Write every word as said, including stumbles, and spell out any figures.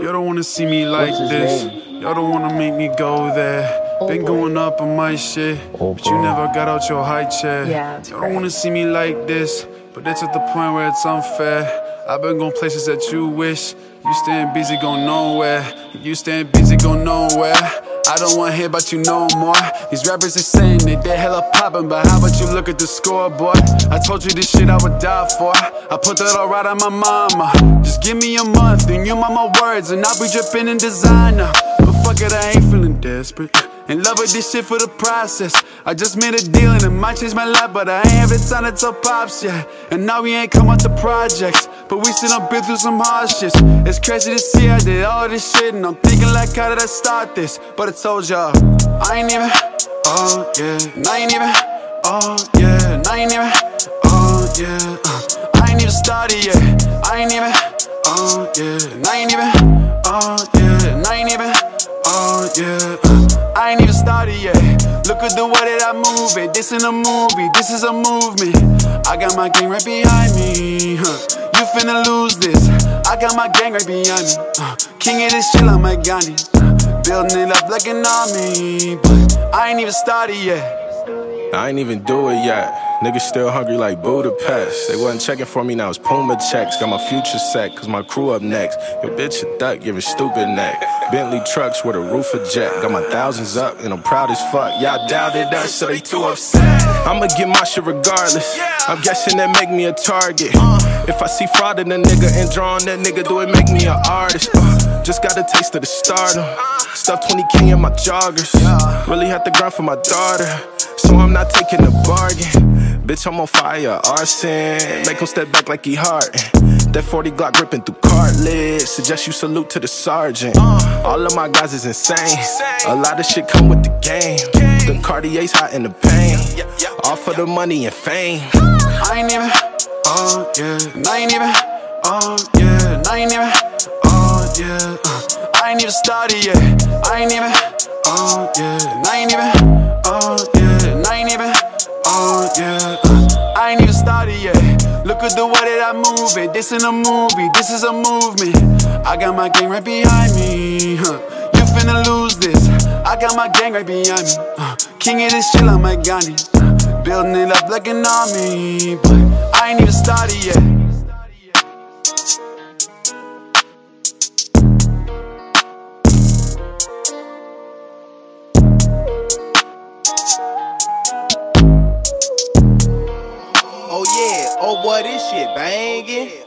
Y'all don't wanna see me like this. Y'all don't wanna make me go there. Oh, been going boy. Up on my shit, oh, but you never got out your high chair. Yeah, you don't wanna see me like this, but that's at the point where it's unfair. I've been going places that you wish. You staying busy going nowhere. You staying busy going nowhere. I don't wanna hear about you no more. These rappers they saying that they hella poppin', but how about you look at the scoreboard? I told you this shit I would die for. I put that all right on my mama. Just give me a month and you mind my words, and I'll be drippin' in designer. But fuck it, I ain't feelin' desperate. In love with this shit for the process. I just made a deal and it might change my life, but I ain't haven't signed it to pops yet. And now we ain't come out the projects, but we still done been through some hardships. It's crazy to see I did all this shit, and I'm thinking like how did I start this? But I told y'all I ain't even, oh yeah. And I ain't even, oh yeah. And I ain't even, oh yeah. uh, I ain't even started yet. I ain't even, oh yeah. And I ain't even, oh yeah. And I ain't even, oh yeah. uh, I ain't even started yet. Look at the way that I move it. This in a movie, this is a movement. I got my gang right behind me, huh. You finna lose this. I got my gang right behind me, uh, king of this shit like my Gandhi, uh, building it up like an army. But I ain't even started yet. I ain't even do it yet. Niggas still hungry like Budapest. They wasn't checking for me, now it's Puma checks. Got my future set, cause my crew up next. Your bitch a duck, give a stupid neck. Bentley trucks with a roof of jet. Got my thousands up and I'm proud as fuck. Y'all doubted us, so they too upset. I'ma get my shit regardless. I'm guessing that make me a target. If I see fraud in a nigga and draw on that nigga, do it make me an artist? Uh, just got a taste of the stardom. Stuffed twenty K in my joggers. Really had to grind for my daughter, so I'm not taking the bargain. Bitch, I'm on fire, arson. Make him step back like he hardin'. That forty Glock ripping through cartilage. Suggest you salute to the sergeant. All of my guys is insane. A lot of shit come with the game. The Cartier's hot in the pain. All for the money and fame. I ain't even, oh yeah. And I ain't even, oh yeah. And I ain't even, oh yeah. uh, I ain't even started yet. I ain't even, oh yeah. And I ain't even, oh yeah. And I ain't even, oh yeah. uh, I ain't even started yet. Look at the way that I move it. This in a movie, this is a movement. I got my gang right behind me, huh. You finna lose this. I got my gang right behind me, uh, king of this shit like my Gandhi, uh, building it up like an army. But I ain't even started yet. Oh yeah, oh boy, this shit bangin'.